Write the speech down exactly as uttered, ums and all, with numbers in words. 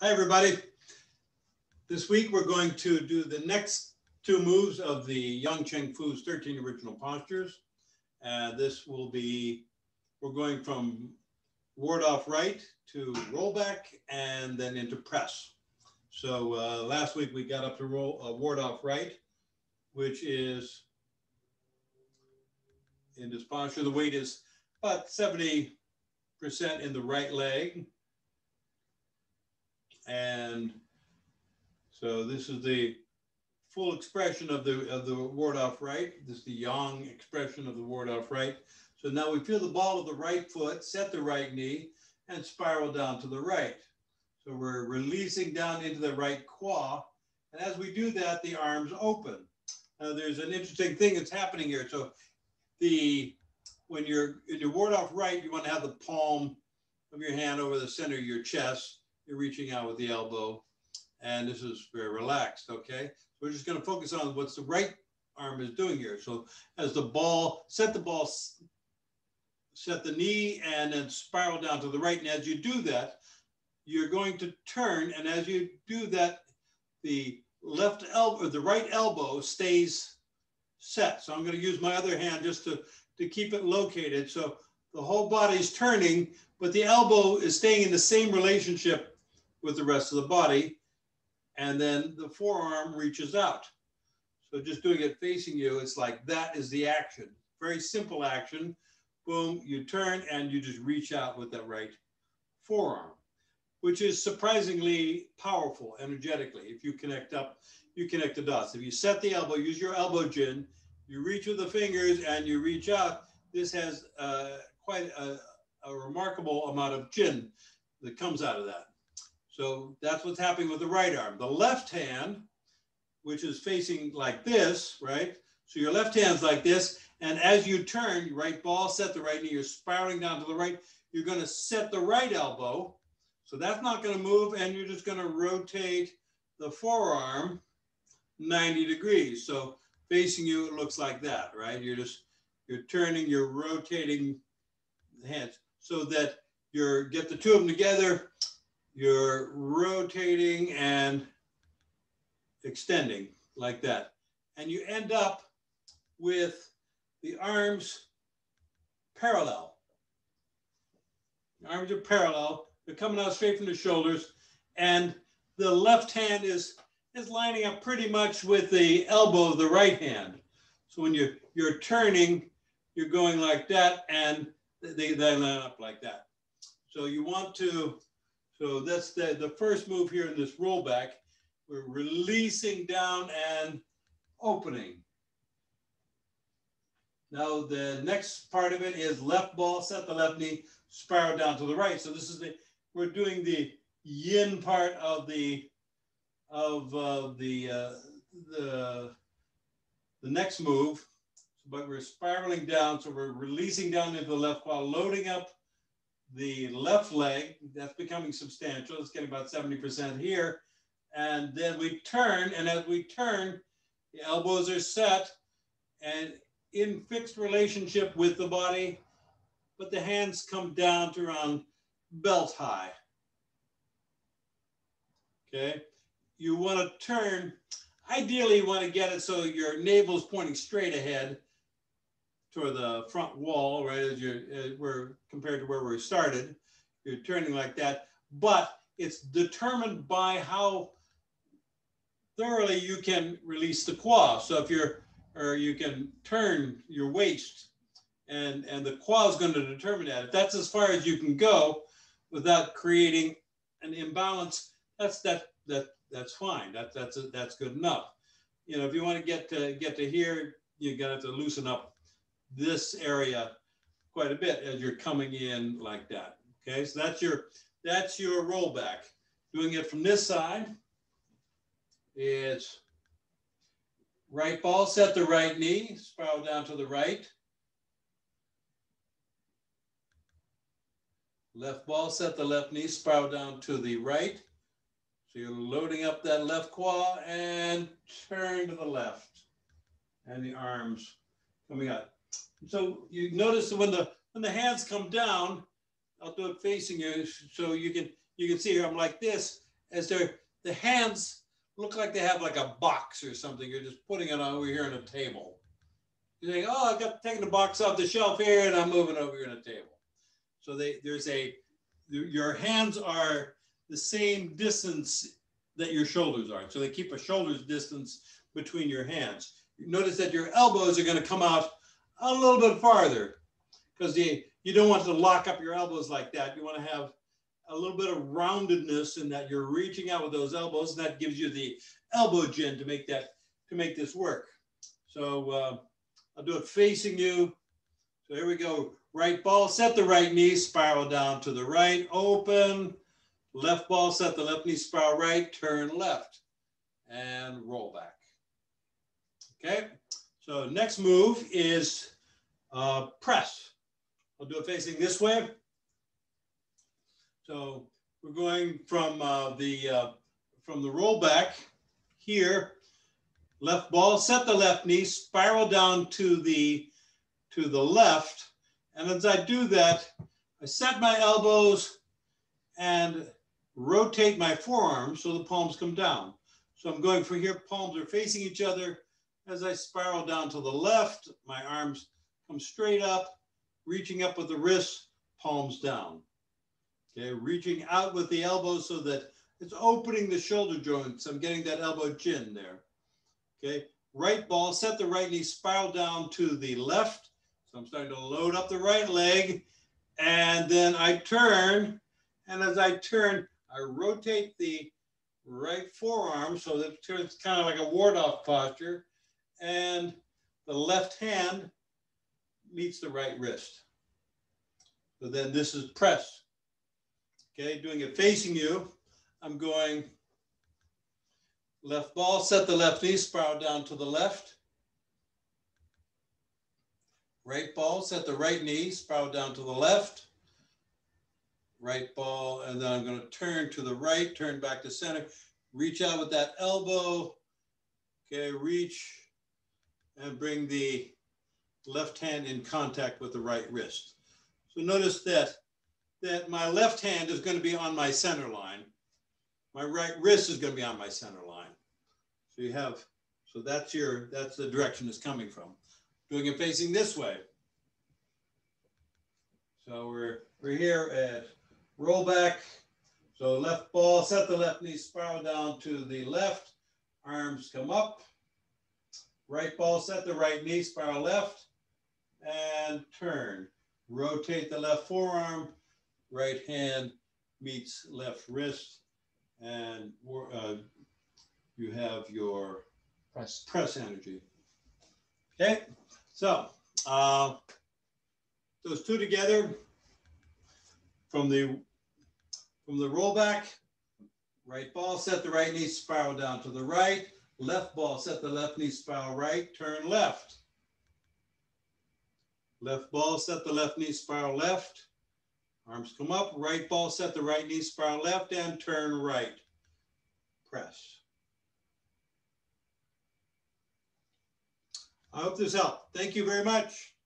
Hi, everybody. This week, we're going to do the next two moves of the Yang Cheng Fu's thirteen original postures. Uh, this will be, we're going from ward off right to roll back and then into press. So uh, last week, we got up to roll uh, ward off right, which is, in this posture, the weight is about seventy percent in the right leg. And so this is the full expression of the of the ward off right. This is the yang expression of the ward off right. So now we feel the ball of the right foot, set the right knee, and spiral down to the right. So we're releasing down into the right qua. And as we do that, the arms open. Now there's an interesting thing that's happening here. So the when you're in your ward off right, you want to have the palm of your hand over the center of your chest. You're reaching out with the elbow, and this is very relaxed, okay? We're just gonna focus on what's the right arm is doing here. So as the ball, set the ball, set the knee, and then spiral down to the right. And as you do that, you're going to turn, and as you do that, the left elbow, or the right elbow stays set. So I'm gonna use my other hand just to, to keep it located. So the whole body's turning, but the elbow is staying in the same relationship with the rest of the body, and then the forearm reaches out. So just doing it facing you, it's like that is the action. Very simple action. Boom, you turn and you just reach out with that right forearm, which is surprisingly powerful energetically. If you connect up, you connect the dots. If you set the elbow, use your elbow jin, you reach with the fingers and you reach out. This has uh, quite a, a remarkable amount of jin that comes out of that. So that's what's happening with the right arm. The left hand, which is facing like this, right? So your left hand's like this, and as you turn, right ball, set the right knee, you're spiraling down to the right, you're gonna set the right elbow, so that's not gonna move, and you're just gonna rotate the forearm ninety degrees. So facing you, it looks like that, right? You're just, you're turning, you're rotating the hands so that you're, get the two of them together, you're rotating and extending like that. And you end up with the arms parallel. The arms are parallel, they're coming out straight from the shoulders, and the left hand is, is lining up pretty much with the elbow of the right hand. So when you're, you're turning, you're going like that, and they, they line up like that. So you want to, so that's the, the first move here in this rollback. We're releasing down and opening. Now the next part of it is left ball, set the left knee, spiral down to the right. So this is the, we're doing the yin part of the, of uh, the, uh, the, the next move. But we're spiraling down, so we're releasing down into the left while loading up the left leg. That's becoming substantial. It's getting about seventy percent here. And then we turn, and as we turn, the elbows are set and in fixed relationship with the body, but the hands come down to around belt high. Okay, you want to turn. Ideally, you want to get it so your navel's pointing straight ahead toward the front wall, right, as you're, as we're, compared to where we started. You're turning like that, but it's determined by how thoroughly you can release the qua. So if you're, or you can turn your waist, and, and the qua is going to determine that. If that's as far as you can go without creating an imbalance, that's that, that, that's fine. That, that's, a, that's good enough. You know, if you want to get to, get to here, you're going to have to loosen up this area quite a bit as you're coming in like that. Okay, so that's your, that's your rollback. Doing it from this side, it's right ball, set the right knee, spiral down to the right. Left ball, set the left knee, spiral down to the right. So you're loading up that left qua and turn to the left, and the arms coming out. So you notice that when the when the hands come down, I'll do it facing you, so you can you can see here I'm like this, as they're, the hands look like they have like a box or something. You're just putting it over here on a table. You think, oh, I've got to take the box off the shelf here and I'm moving over here on a table. So they, there's a, your hands are the same distance that your shoulders are. So they keep a shoulder's distance between your hands. Notice that your elbows are going to come out a little bit farther because you, you don't want to lock up your elbows like that. You want to have a little bit of roundedness in that you're reaching out with those elbows, and that gives you the elbow jin to make that, to make this work. So uh, I'll do it facing you. So here we go. Right ball, set the right knee, spiral down to the right, open. Left ball, set the left knee, spiral right, turn left, and roll back. Okay, so next move is uh, press. I'll do it facing this way. So we're going from uh, the uh, from the roll back here. Left ball, set the left knee, spiral down to the to the left, and as I do that, I set my elbows and rotate my forearms so the palms come down. So I'm going from here, palms are facing each other. As I spiral down to the left, my arms come straight up, reaching up with the wrists, palms down. Okay, reaching out with the elbows so that it's opening the shoulder joints. I'm getting that elbow jin there. Okay, right ball, set the right knee, spiral down to the left. So I'm starting to load up the right leg, and then I turn. And as I turn, I rotate the right forearm so that it's kind of like a ward off posture, and the left hand meets the right wrist. So then this is press. Okay, doing it facing you, I'm going left ball, set the left knee, spiral down to the left. Right ball, set the right knee, spiral down to the left. Right ball, and then I'm going to turn to the right, turn back to center, reach out with that elbow. Okay, reach and bring the left hand in contact with the right wrist. So notice that, that my left hand is going to be on my center line. My right wrist is going to be on my center line. So you have, so that's your, that's the direction it's coming from. Doing it facing this way. So we're, we're here at roll back. So left ball, set the left knee, spiral down to the left. Arms come up. Right ball, set the right knee, spiral left, and turn. Rotate the left forearm, right hand meets left wrist, and uh, you have your press, press energy. Okay, so uh, those two together from the, from the roll back, right ball, set the right knee, spiral down to the right. Left ball, set the left knee, spiral right, turn left. Left ball, set the left knee, spiral left. Arms come up. Right ball, set the right knee, spiral left, and turn right. Press. I hope this helped. Thank you very much.